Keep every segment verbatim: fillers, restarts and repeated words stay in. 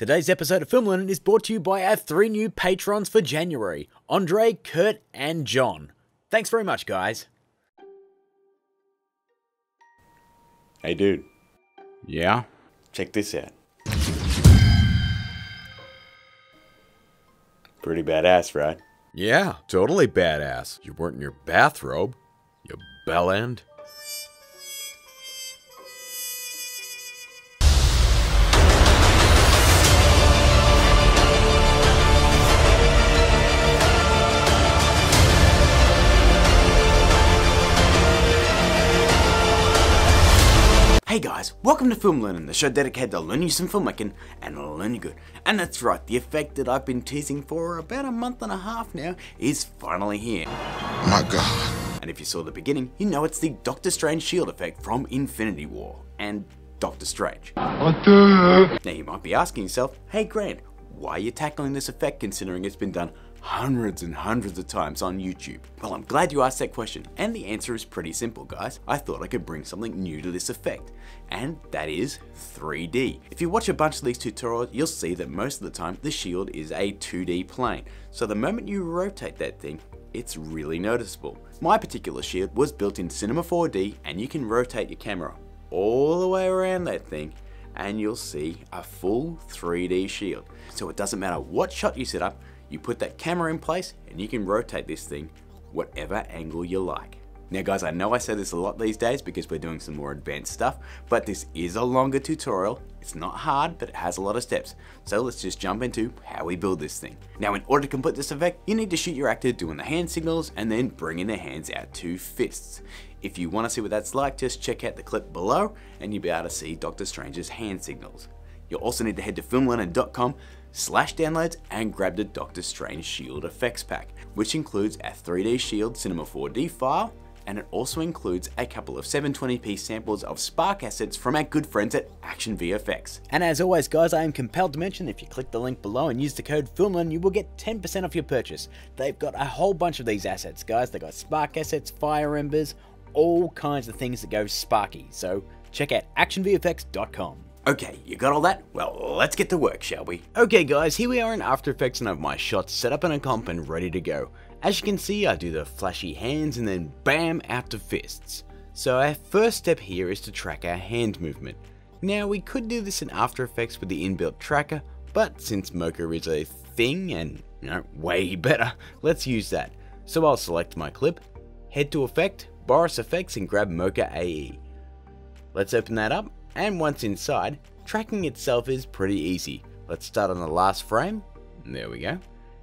Today's episode of Film Learning is brought to you by our three new patrons for January, Andre, Kurt, and John. Thanks very much, guys. Hey, dude. Yeah? Check this out. Pretty badass, right? Yeah, totally badass. You weren't in your bathrobe, you bellend. Hey guys, welcome to Film Learning, the show dedicated to learning you some filmmaking and learning good. And that's right, the effect that I've been teasing for about a month and a half now is finally here. My God. And if you saw the beginning, you know it's the Doctor Strange shield effect from Infinity War and Doctor Strange. What the? Now you might be asking yourself, hey Grant, why are you tackling this effect considering it's been done hundreds and hundreds of times on YouTube? Well, I'm glad you asked that question, and the answer is pretty simple, guys. I thought I could bring something new to this effect, and that is three D. If you watch a bunch of these tutorials, you'll see that most of the time the shield is a two D plane, so the moment you rotate that thing, it's really noticeable. My particular shield was built in Cinema four D, and you can rotate your camera all the way around that thing and you'll see a full three D shield. So it doesn't matter what shot you set up, you put that camera in place and you can rotate this thing whatever angle you like. Now guys, I know I say this a lot these days because we're doing some more advanced stuff, but this is a longer tutorial. It's not hard, but it has a lot of steps. So let's just jump into how we build this thing. Now in order to complete this effect, you need to shoot your actor doing the hand signals and then bringing their hands out to fists. If you want to see what that's like, just check out the clip below and you'll be able to see Doctor Strange's hand signals. You'll also need to head to filmlearner dot com slash downloads and grab the Doctor Strange shield effects pack, which includes a three D shield Cinema four D file, and it also includes a couple of seven twenty p samples of spark assets from our good friends at ActionVFX. And as always guys, I am compelled to mention, if you click the link below and use the code FilmLearn, you will get ten percent off your purchase. They've got a whole bunch of these assets, guys. They've got spark assets, fire embers, all kinds of things that go sparky. So check out action V F X dot com. Okay, you got all that? Well, let's get to work, shall we? Okay guys, here we are in After Effects and I have my shots set up in a comp and ready to go. As you can see, I do the flashy hands and then bam, out to fists. So our first step here is to track our hand movement. Now we could do this in After Effects with the inbuilt tracker, but since Mocha is a thing and, you know, way better, let's use that. So I'll select my clip, head to Effect, Boris F X and grab Mocha A E. Let's open that up. And once inside, tracking itself is pretty easy. Let's start on the last frame, there we go.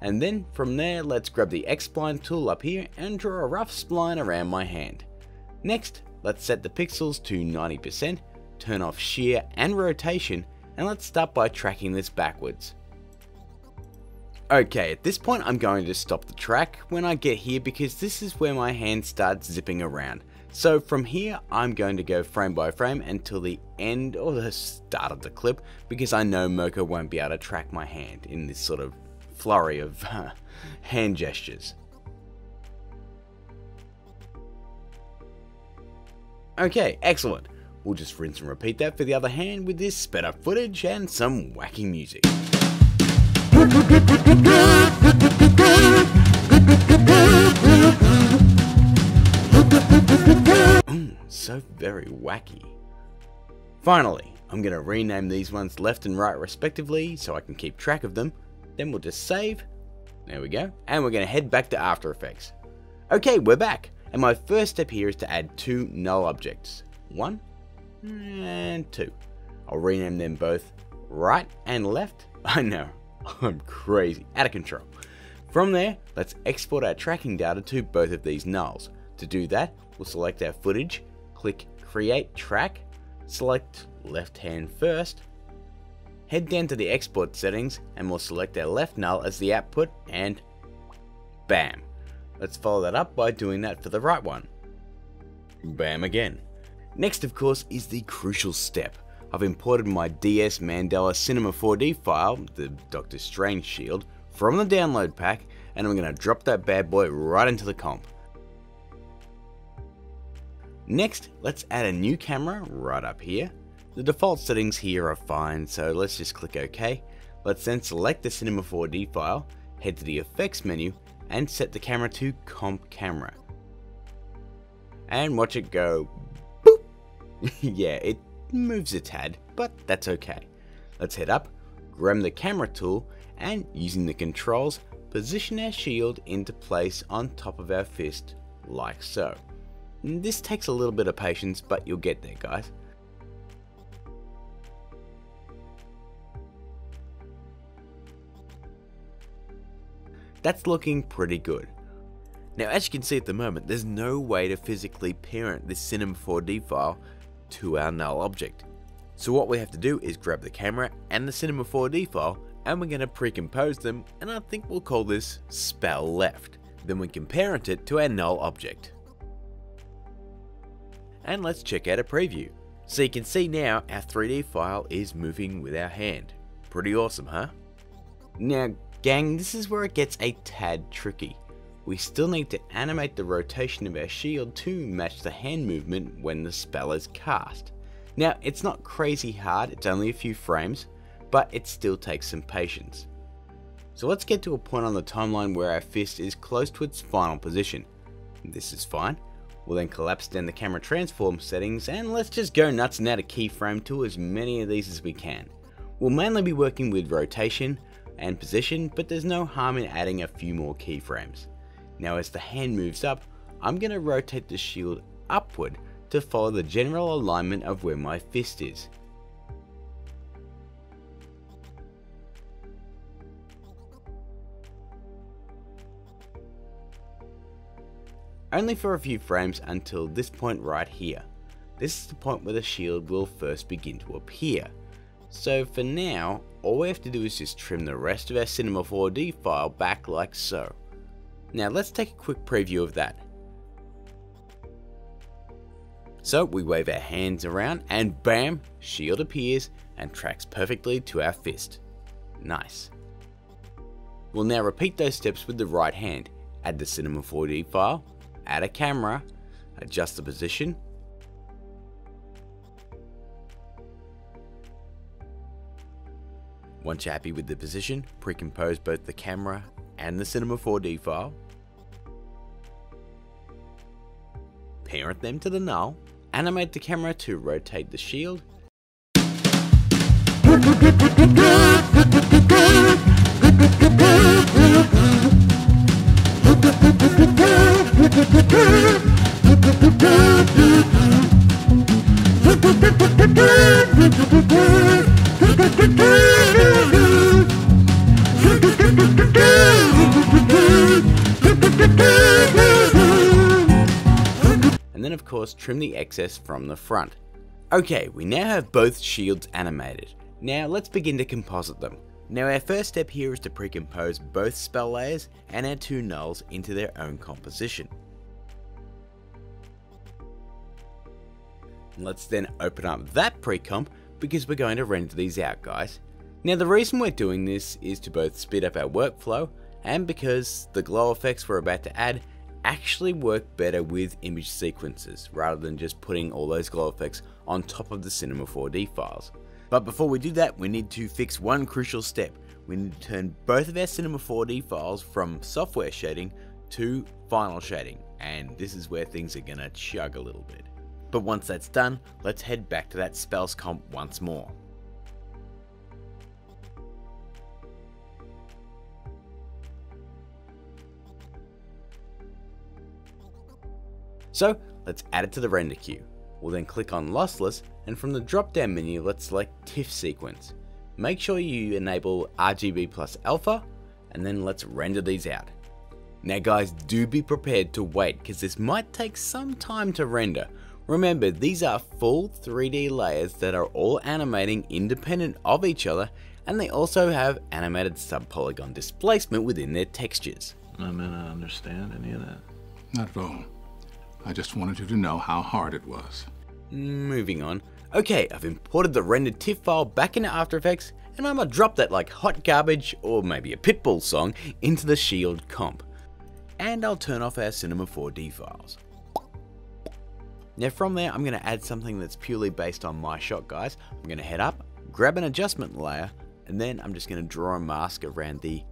And then from there, let's grab the X-Spline tool up here and draw a rough spline around my hand. Next, let's set the pixels to ninety percent, turn off shear and rotation, and let's start by tracking this backwards. Okay, at this point I'm going to stop the track when I get here because this is where my hand starts zipping around. So from here, I'm going to go frame by frame until the end or the start of the clip because I know Mocha won't be able to track my hand in this sort of flurry of uh, hand gestures. Okay, excellent. We'll just rinse and repeat that for the other hand with this sped up footage and some wacky music. Mm, so very wacky. Finally, I'm going to rename these ones left and right respectively so I can keep track of them. Then we'll just save. There we go. And we're going to head back to After Effects. Okay, we're back. And my first step here is to add two null objects. One and two. I'll rename them both right and left. I know, I'm crazy, out of control. From there, let's export our tracking data to both of these nulls. To do that, we'll select our footage, click Create Track, select left hand first, head down to the export settings and we'll select our left null as the output and bam. Let's follow that up by doing that for the right one. Bam again. Next of course is the crucial step. I've imported my D S Mandela Cinema four D file, the Doctor Strange shield, from the download pack and I'm going to drop that bad boy right into the comp. Next, let's add a new camera right up here. The default settings here are fine, so let's just click OK. Let's then select the Cinema four D file, head to the effects menu and set the camera to comp camera. And watch it go boop. Yeah, it moves a tad, but that's okay. Let's head up, grab the camera tool and using the controls, position our shield into place on top of our fist like so. This takes a little bit of patience, but you'll get there, guys. That's looking pretty good. Now as you can see at the moment, there's no way to physically parent this Cinema four D file to our null object. So what we have to do is grab the camera and the Cinema four D file and we're going to pre-compose them, and I think we'll call this spell left. Then we can parent it to our null object. And let's check out a preview. So you can see now our three D file is moving with our hand. Pretty awesome, huh? Now gang, this is where it gets a tad tricky. We still need to animate the rotation of our shield to match the hand movement when the spell is cast. Now it's not crazy hard, it's only a few frames, but it still takes some patience. So let's get to a point on the timeline where our fist is close to its final position. This is fine. We'll then collapse down the camera transform settings and let's just go nuts and add a keyframe to as many of these as we can. We'll mainly be working with rotation and position, but there's no harm in adding a few more keyframes. Now as the hand moves up, I'm going to rotate the shield upward to follow the general alignment of where my fist is. Only for a few frames until this point right here. This is the point where the shield will first begin to appear. So for now, all we have to do is just trim the rest of our Cinema four D file back like so. Now let's take a quick preview of that. So we wave our hands around and bam, shield appears and tracks perfectly to our fist. Nice. We'll now repeat those steps with the right hand. Add the Cinema four D file, add a camera, adjust the position, once you're happy with the position, pre-compose both the camera and the Cinema four D file, parent them to the null, animate the camera to rotate the shield, and then of course trim the excess from the front. Okay, we now have both shields animated. Now let's begin to composite them. Now our first step here is to pre-compose both spell layers and our two nulls into their own composition. Let's then open up that pre-comp because we're going to render these out, guys. Now the reason we're doing this is to both speed up our workflow and because the glow effects we're about to add actually work better with image sequences rather than just putting all those glow effects on top of the Cinema four D files. But before we do that, we need to fix one crucial step. We need to turn both of our Cinema four D files from software shading to final shading, and this is where things are gonna chug a little bit. But once that's done, let's head back to that spells comp once more. So let's add it to the render queue. We'll then click on lossless and from the drop down menu let's select TIFF sequence. Make sure you enable R G B plus alpha and then let's render these out. Now guys, do be prepared to wait because this might take some time to render. Remember, these are full three D layers that are all animating independent of each other and they also have animated subpolygon displacement within their textures. I mean, I understand any of that. Not at all. I just wanted you to know how hard it was. Moving on. Okay, I've imported the rendered TIFF file back into After Effects and I'm gonna drop that like hot garbage or maybe a Pitbull song into the shield comp. And I'll turn off our Cinema four D files. Now from there, I'm going to add something that's purely based on my shot, guys. I'm going to head up, grab an adjustment layer, and then I'm just going to draw a mask around the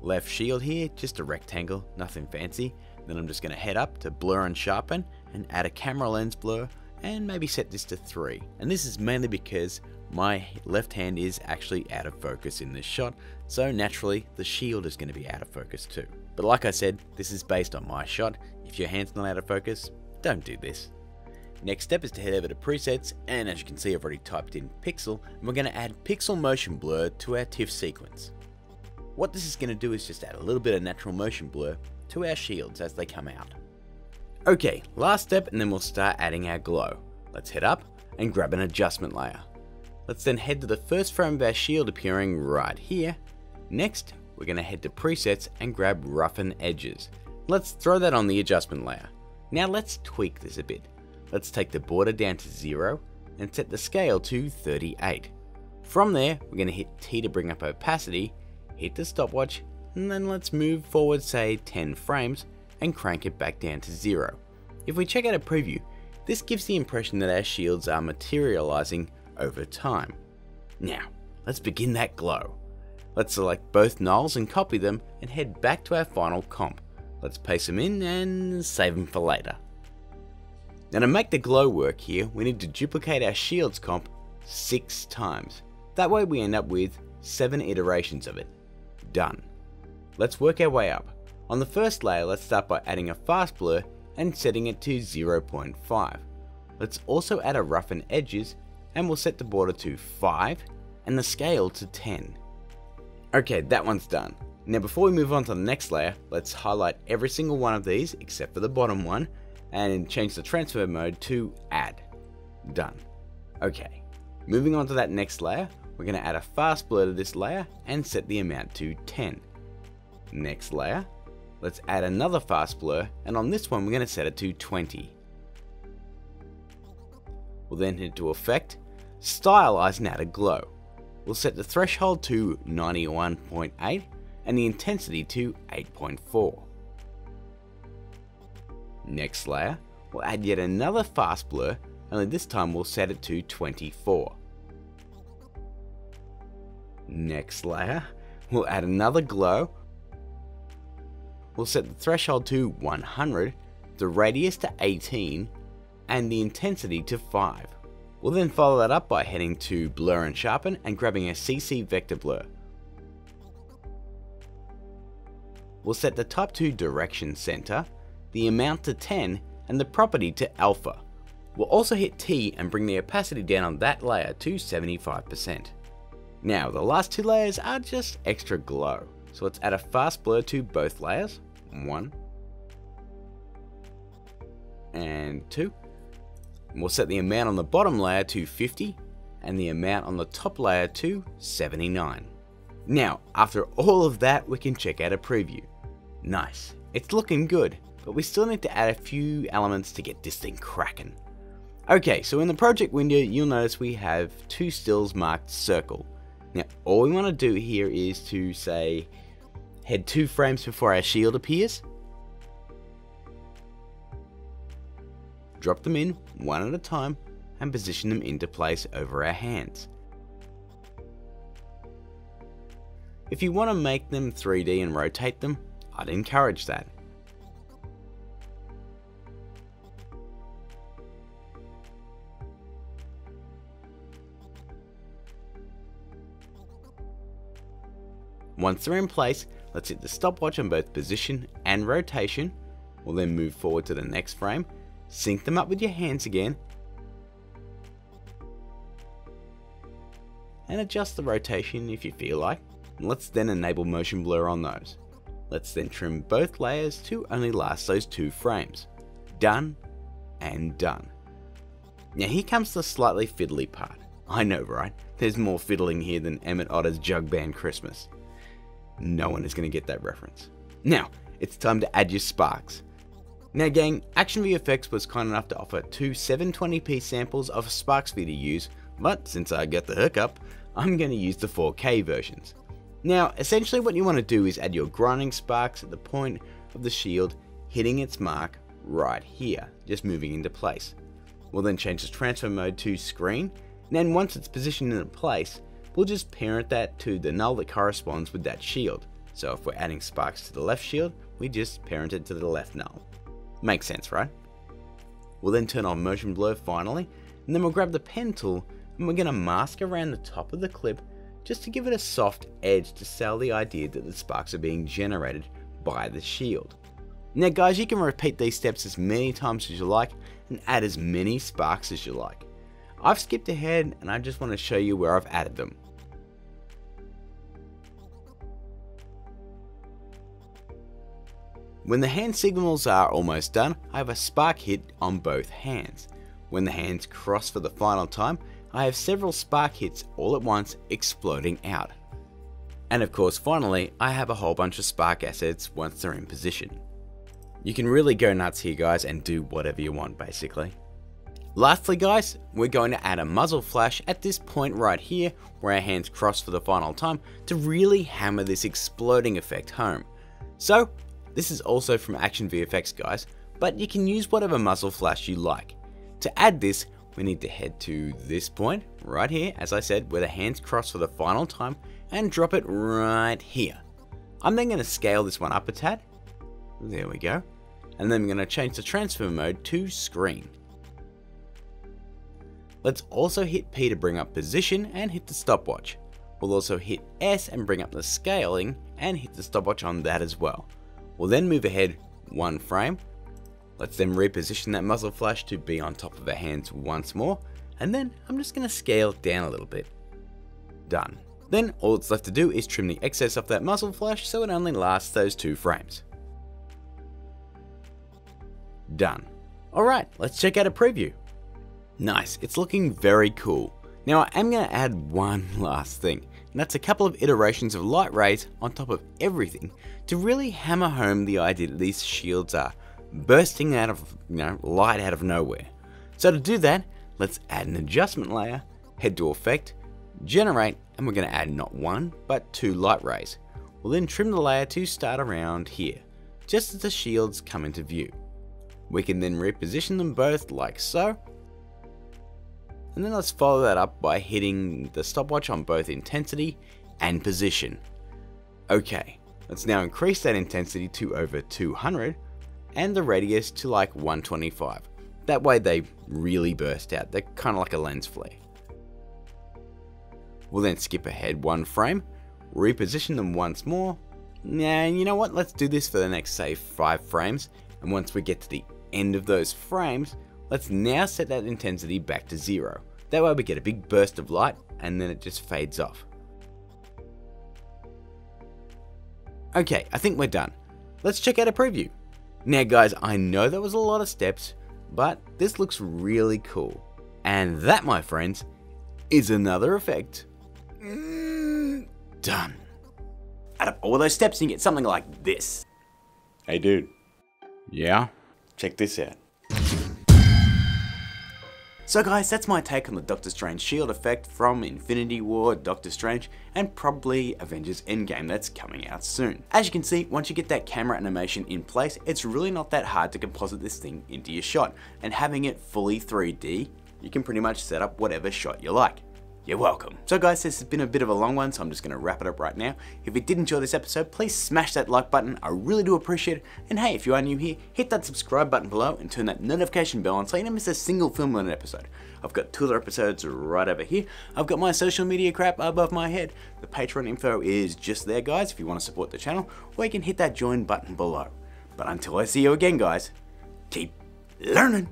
left shield here, just a rectangle, nothing fancy. Then I'm just going to head up to blur and sharpen and add a camera lens blur and maybe set this to three. And this is mainly because my left hand is actually out of focus in this shot, so naturally the shield is going to be out of focus too. But like I said, this is based on my shot. If your hand's not out of focus, don't do this. Next step is to head over to presets, and as you can see, I've already typed in pixel, and we're going to add pixel motion blur to our TIFF sequence. What this is going to do is just add a little bit of natural motion blur to our shields as they come out. Okay, last step, and then we'll start adding our glow. Let's head up and grab an adjustment layer. Let's then head to the first frame of our shield appearing right here. Next, we're going to head to presets and grab roughen edges. Let's throw that on the adjustment layer. Now let's tweak this a bit. Let's take the border down to zero and set the scale to thirty-eight. From there, we're going to hit T to bring up opacity, hit the stopwatch, and then let's move forward, say ten frames, and crank it back down to zero. If we check out a preview, this gives the impression that our shields are materializing over time. Now, let's begin that glow. Let's select both nulls and copy them and head back to our final comp. Let's paste them in and save them for later. Now to make the glow work here, we need to duplicate our shields comp six times. That way we end up with seven iterations of it. Done. Let's work our way up. On the first layer, let's start by adding a fast blur and setting it to zero point five. Let's also add a roughen edges, and we'll set the border to five and the scale to ten. Okay, that one's done. Now before we move on to the next layer, let's highlight every single one of these except for the bottom one and change the transfer mode to add. Done. Okay, moving on to that next layer, we're going to add a fast blur to this layer and set the amount to ten. Next layer, let's add another fast blur, and on this one we're going to set it to twenty. We'll then head to effect, stylize and add a glow. We'll set the threshold to ninety-one point eight and the intensity to eight point four. Next layer, we'll add yet another fast blur, only this time we'll set it to twenty-four. Next layer, we'll add another glow. We'll set the threshold to one hundred, the radius to eighteen, and the intensity to five. We'll then follow that up by heading to blur and sharpen and grabbing a C C vector blur. We'll set the type to direction center, the amount to ten, and the property to alpha. We'll also hit T and bring the opacity down on that layer to seventy-five percent. Now the last two layers are just extra glow, so let's add a fast blur to both layers, one and two. And we'll set the amount on the bottom layer to fifty and the amount on the top layer to seventy-nine. Now, after all of that, we can check out a preview. Nice, it's looking good, but we still need to add a few elements to get this thing cracking. Okay, so in the project window, you'll notice we have two stills marked circle. Now, all we want to do here is to say, head two frames before our shield appears, drop them in one at a time and position them into place over our hands. If you want to make them three D and rotate them, I'd encourage that. Once they're in place, let's hit the stopwatch on both position and rotation. We'll then move forward to the next frame. Sync them up with your hands again and adjust the rotation if you feel like. Let's then enable motion blur on those. Let's then trim both layers to only last those two frames. Done and done. Now here comes the slightly fiddly part. I know, right? There's more fiddling here than Emmet Otter's Jug-Band Christmas. No one is going to get that reference. Now, it's time to add your sparks. Now gang, ActionVFX was kind enough to offer two seven twenty p samples of sparks for you to use, but since I got the hookup, I'm going to use the four K versions. Now essentially what you want to do is add your grinding sparks at the point of the shield hitting its mark right here, just moving into place. We'll then change the transfer mode to screen, and then once it's positioned in place, we'll just parent that to the null that corresponds with that shield. So if we're adding sparks to the left shield, we just parent it to the left null. Makes sense, right? We'll then turn on motion blur finally, and then we'll grab the pen tool and we're going to mask around the top of the clip just to give it a soft edge to sell the idea that the sparks are being generated by the shield. Now guys, you can repeat these steps as many times as you like and add as many sparks as you like. I've skipped ahead and I just want to show you where I've added them. When the hand signals are almost done, I have a spark hit on both hands. When the hands cross for the final time, I have several spark hits all at once exploding out. And of course, finally, I have a whole bunch of spark assets once they're in position. You can really go nuts here guys and do whatever you want basically. Lastly guys, we're going to add a muzzle flash at this point right here where our hands cross for the final time to really hammer this exploding effect home. So, this is also from ActionVFX guys, but you can use whatever muzzle flash you like. To add this, we need to head to this point right here, as I said, where the hands cross for the final time, and drop it right here. I'm then going to scale this one up a tad. There we go. And then I'm going to change the transfer mode to screen. Let's also hit P to bring up position and hit the stopwatch. We'll also hit S and bring up the scaling and hit the stopwatch on that as well. We'll then move ahead one frame. Let's then reposition that muzzle flash to be on top of our hands once more, and then I'm just going to scale down a little bit. Done. Then all that's left to do is trim the excess off that muzzle flash so it only lasts those two frames. Done. Alright, let's check out a preview. Nice, it's looking very cool. Now I am going to add one last thing. And that's a couple of iterations of light rays on top of everything to really hammer home the idea that these shields are bursting out of, you know, light out of nowhere. So to do that, let's add an adjustment layer, head to effect, generate, and we're going to add not one, but two light rays. We'll then trim the layer to start around here, just as the shields come into view. We can then reposition them both like so. And then let's follow that up by hitting the stopwatch on both intensity and position. Okay, let's now increase that intensity to over two hundred and the radius to like one twenty-five. That way they really burst out. They're kind of like a lens flare. We'll then skip ahead one frame, reposition them once more. And you know what? Let's do this for the next, say, five frames. And once we get to the end of those frames, let's now set that intensity back to zero. That way we get a big burst of light and then it just fades off. Okay, I think we're done. Let's check out a preview. Now guys, I know that was a lot of steps, but this looks really cool. And that, my friends, is another effect. Mm, done. Add up all those steps and you get something like this. Hey dude. Yeah? Check this out. So guys, that's my take on the Doctor Strange shield effect from Infinity War, Doctor Strange, and probably Avengers Endgame that's coming out soon. As you can see, once you get that camera animation in place, it's really not that hard to composite this thing into your shot, and having it fully three D, you can pretty much set up whatever shot you like. You're welcome. So guys, this has been a bit of a long one, so I'm just going to wrap it up right now. If you did enjoy this episode, please smash that like button, I really do appreciate it. And hey, if you are new here, hit that subscribe button below and turn that notification bell on so you don't miss a single film in an episode. I've got two other episodes right over here. I've got my social media crap above my head. The Patreon info is just there guys if you want to support the channel, or you can hit that join button below. But until I see you again guys, keep learning!